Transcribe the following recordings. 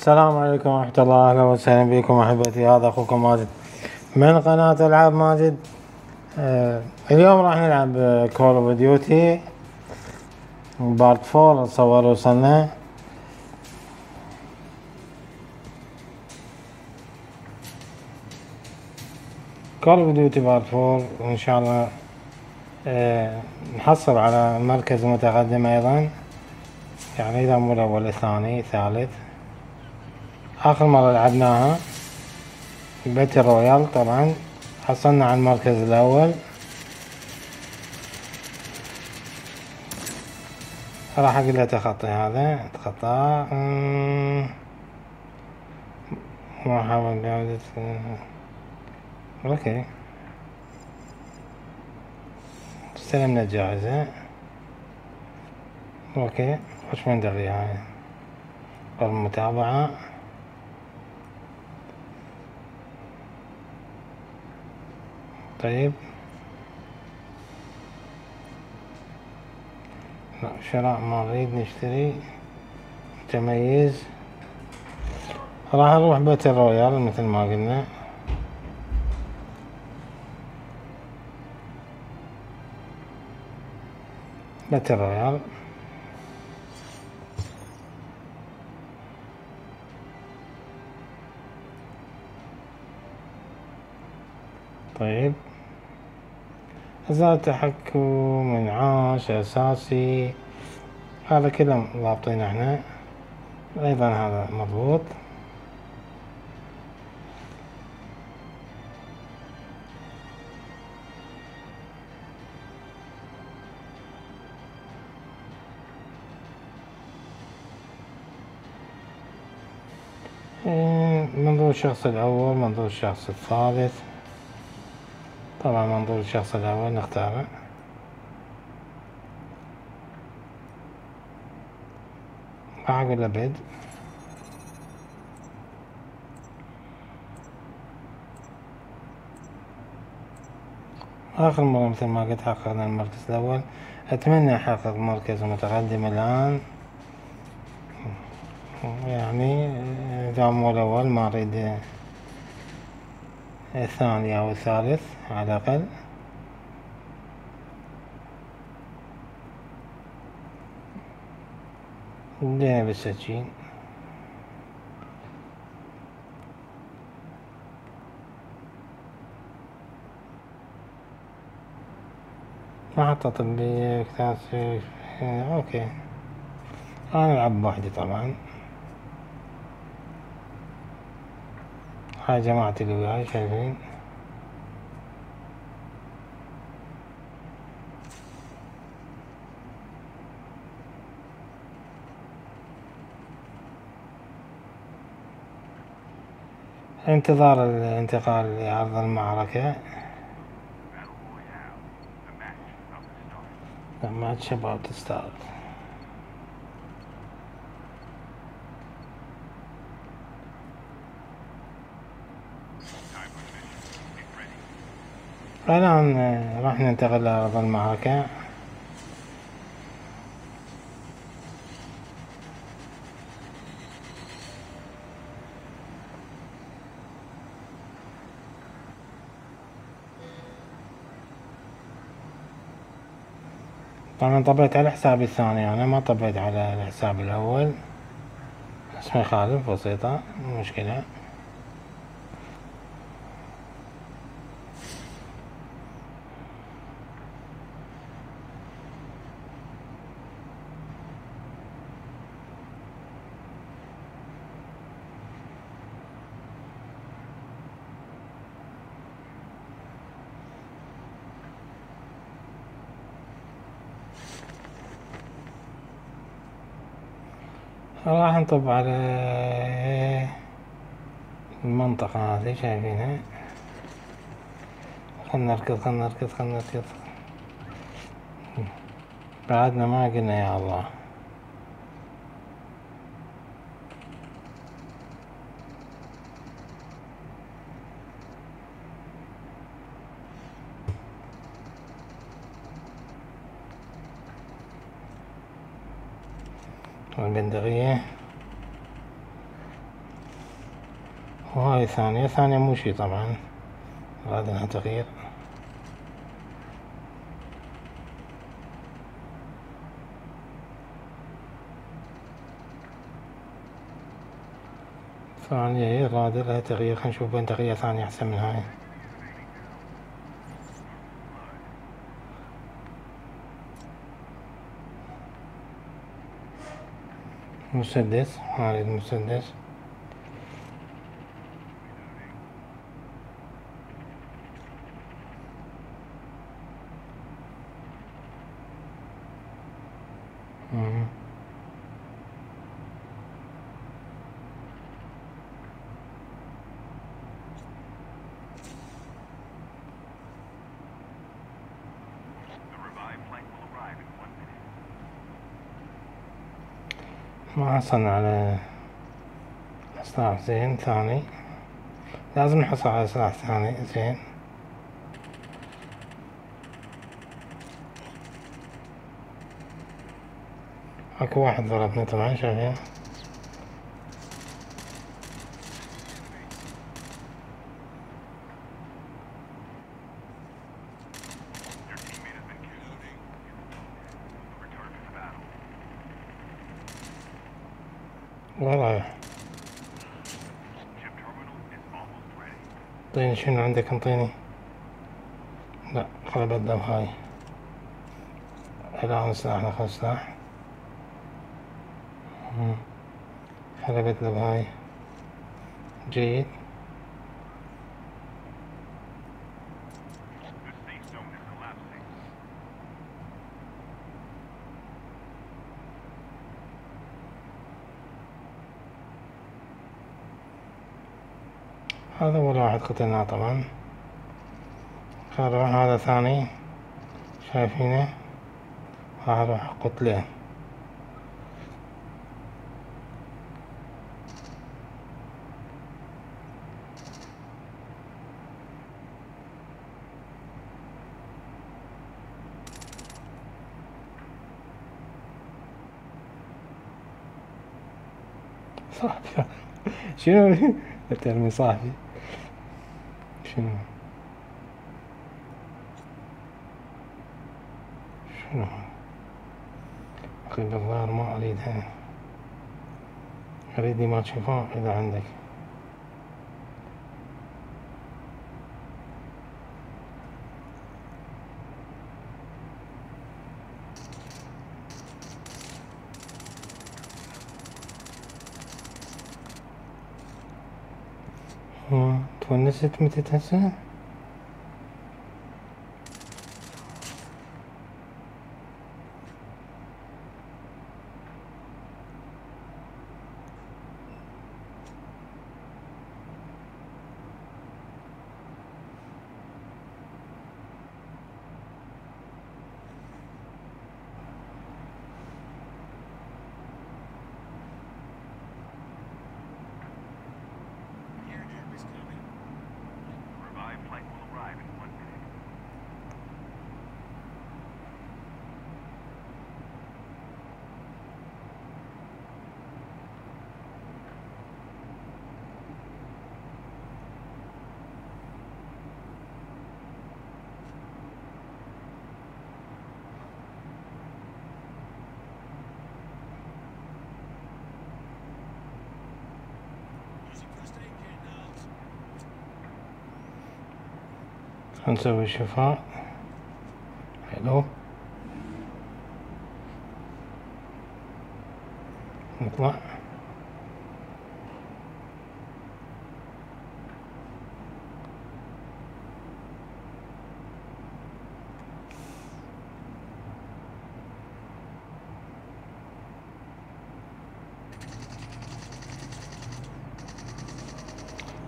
السلام عليكم ورحمة الله، أهلا وسهلا بكم أحبتي. هذا أخوكم ماجد من قناة ألعاب ماجد. اليوم راح نلعب كول اوف ديوتي بارت 4. اتصور وصلنا. كول اوف ديوتي بارت 4 وإن شاء الله نحصل على مركز متقدم أيضا، يعني إذا مو الأول ثاني ثالث. آخر مرة لعبناها باتل رويال طبعا حصلنا على المركز الأول. راح أقول له تخطي هذا، تخطاه. مرحبا بعودة. أوكي، استلمنا الجائزة. أوكي، وش من دغري هاي المتابعة. طيب، لا شراء ما نريد، نشتري متميز. راح نروح باتل رويال مثل ما قلنا. باتل رويال طيب، أزال تحكم، إنعاش أساسي، هذا كله ضابطين احنا أيضا، هذا مضبوط. منظور الشخص الأول، منظور الشخص الثالث. طبعا منظور الشخص الأول نختاره. راح أقول له بدء. آخر مرة مثل ما قلت حققنا المركز الأول، أتمنى أحقق مركز متقدم الآن، يعني إذا مو الأول ما أريد الثاني أو الثالث على الأقل. بدينا بالسكين. محطة طبية، كتاسي. أوكي، أنا ألعب بوحدي طبعا. هاي جماعة اللي وياي شايفين. انتظار الانتقال لعرض المعركة لما الشباب تستعرض. الآن راح ننتقل لأرض المعركة. طبعا طبيت على حسابي الثاني، أنا ما طبيت على الحساب الأول. اسمي خالف، بسيطة، مو مشكلة. راح نطب على المنطقة هذه شايفينها. خلنا نركض. بعدنا ما قلنا يا الله. وهاي ثانية مو شي طبعا، غاد انها تغيير. ثانية هي غاد لها تغيير، خلينا نشوف بين تغيير ثانية احسن من هاي. مسدس، ما اريد مسدس. ما حصلنا على سلاح زين ثاني، لازم نحصل على سلاح ثاني زين. اكو واحد ضربنا طبعا، شايفين ورايح. اعطيني شنو عندك، انطيني. لا خل ابدل هاي الان سلاح، ناخذ سلاح. خل ابدل هاي. جيد. هذا أول واحد قتلناه طبعا، خل نروح هذا ثاني، شايفينه، راح أروح قتله. صاحبي شنو ترمي صاحبي؟ شنو أخي بالظاهر ما أريدها، أريد ما تشوفها إذا عندك. تونست متى تهسه؟ نسوي شفاء. حلو، نطلع.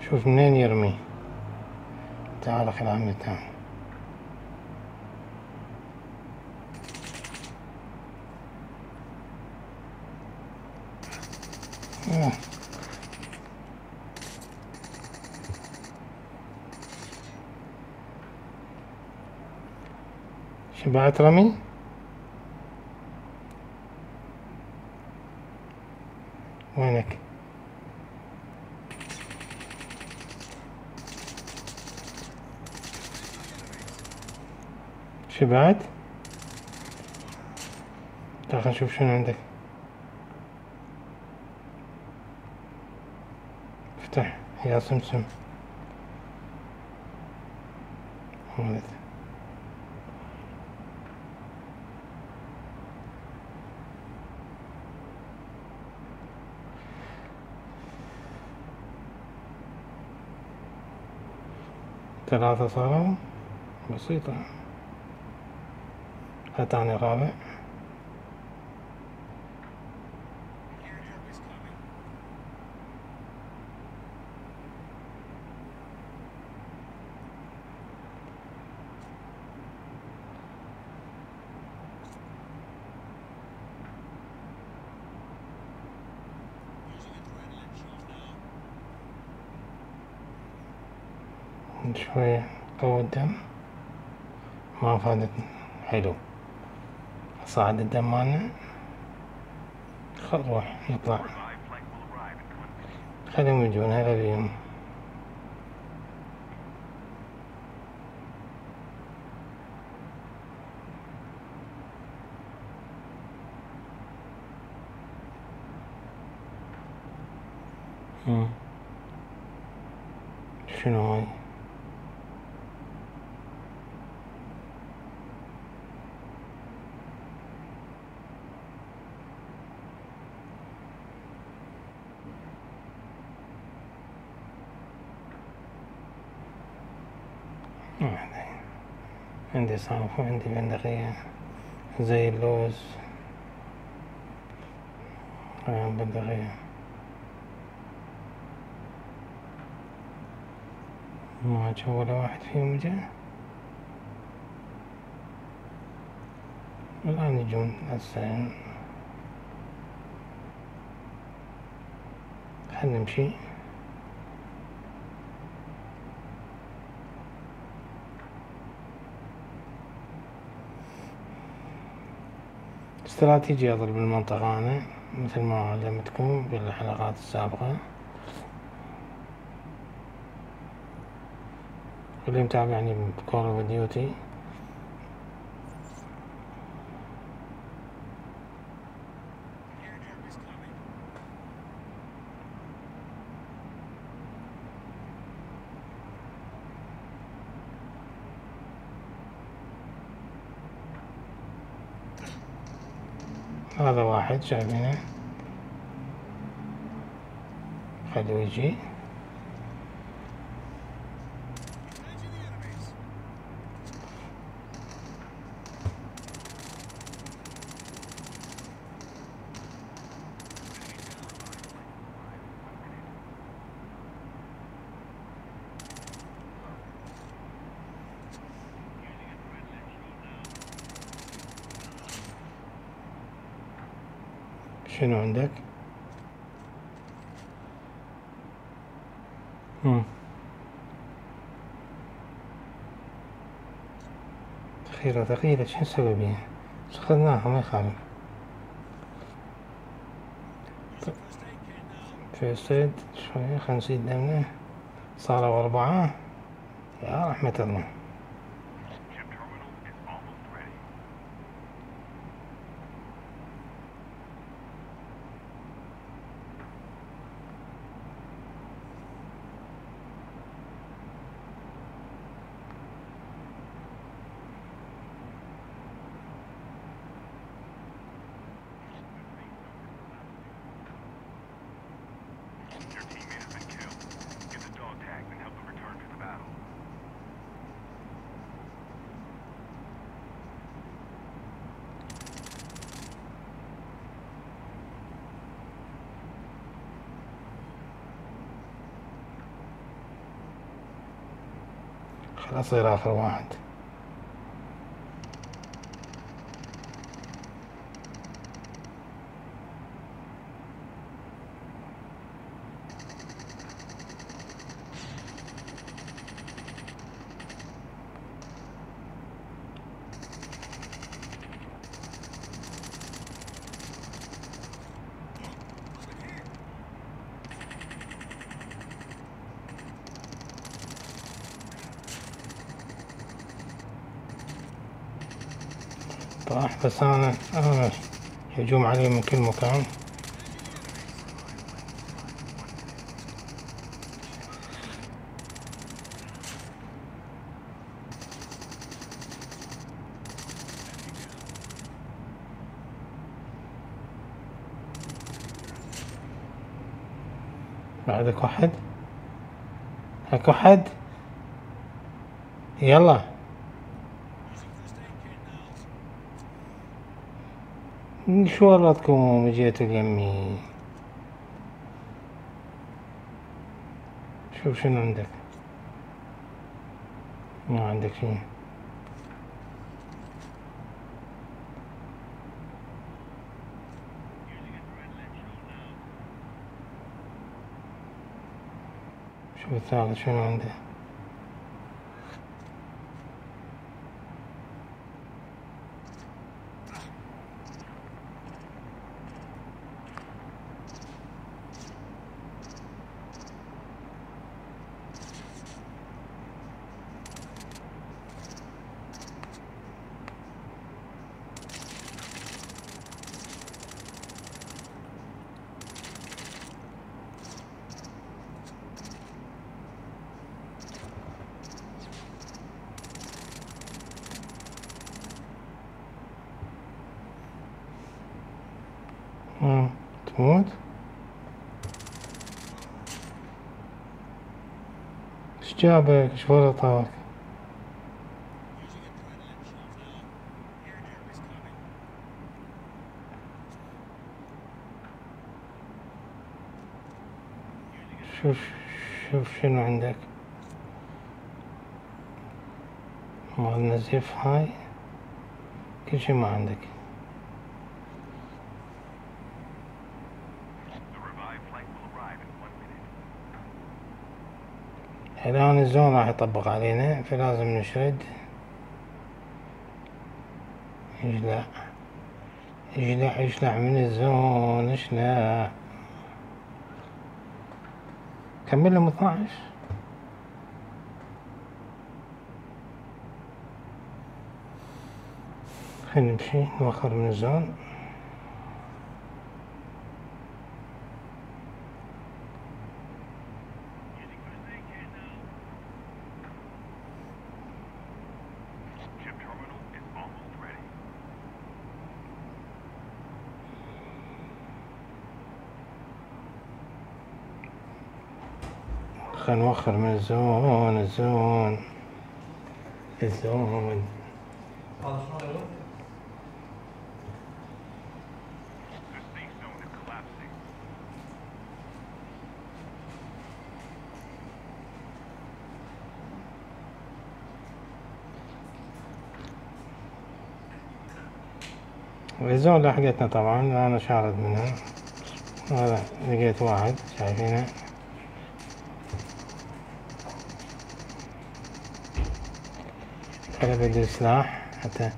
شوف منين يرمي، تعال اخي العمل تاعه. شبعت رمي. وينك؟ شو بعد؟ تعال خلينا نشوف شنو عندك. افتح يا سمسم. ثلاثة صاروا بسيطة. هاتاني الرابع. شوية قوة الدم ما فادتني. حلو، صعد الدم مالنا. خل نروح نطلع، خليهم يجون. هلا بيهم. شنو هاي؟ عندي صنف وعندي بندقية زي اللوز. بندقية ما جا ولا واحد فيهم. جا الآن يجون هسه. خلنا نمشي. استراتيجية اضرب المنطقة انا مثل ما علمتكم بالحلقات السابقة. اللي متابعني بكول اوف ديوتي هذا واحد شايفينه، خلوه يجي. شنو عندك؟ أخيرة ثقيلة. شنو سببها؟ أخذناها ما يخالف. فيرست ايد شوية. خمسين دمنا. صاروا أربعة. يا رحمة الله. أصير آخر واحد. طاح، بس أنا هجوم عليه من كل مكان. بعدك واحد، هاك واحد، يلا شو ورطكم جيتوا ليمي. شوف شنو عندك، ما عندك شي. شوف الثالث شنو عنده، تموت. ايش جابك؟ ايش ورطك؟ شوف شنو عندك. مال نزيف هاي كل شي ما عندك. الآن الزون راح يطبق علينا، فلازم نشرد. اجلع اجلع اجلع من الزون، اجلع. كمل لهم 12. خلينا نمشي نوخر من الزون. خلينا نوخر من الزون. الزون هذا شلون يروح؟ الزون لحقتنا طبعا، انا شارد منها. هذا لقيت واحد، شايفينه؟ خلي بدل سلاح حتى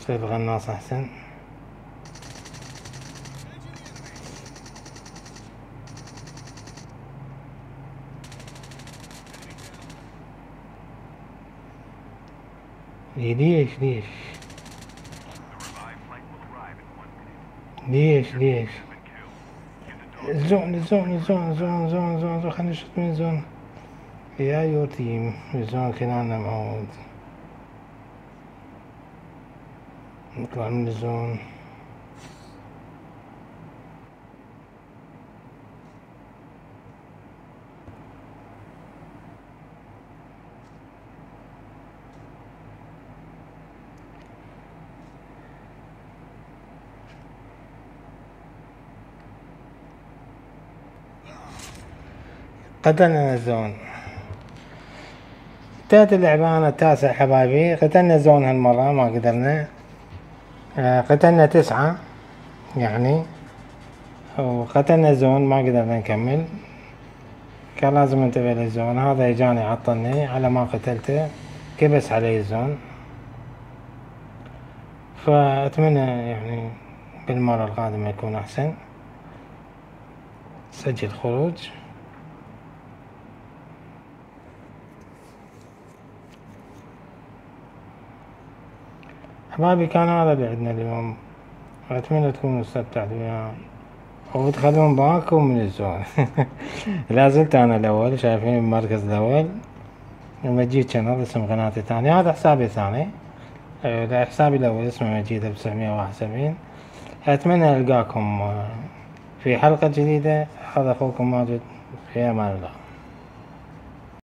يصير غناص احسن. ليش الزون خلينا نشوف من الزون. يا يور تيم الزون كلنا معود. نطلع من الزون. قتلنا الزون. انتهت اللعبة، أنا التاسع حبايبي. قتلنا الزون هالمرة، ما قدرنا. قتلنا 9 يعني، وقتلنا الزون ما قدرنا نكمل. كان لازم انتبه للزون. هذا اجاني عطلني على ما قتلته، كبس علي الزون. فاتمنى يعني بالمرة القادمة يكون احسن. سجل خروج. أحبابي كان هذا اللي عندنا اليوم، أتمنى تكونوا استمتعتوا بها أو تخلون باكم من الزون. لازلت أنا الأول، شايفين المركز الأول. مجيد شانل اسم قناتي ثاني، هذا حسابي ثاني. حسابي الأول اسمه مجيد 1971. أتمنى ألقاكم في حلقة جديدة. هذا أخوكم ماجد، في أمان الله.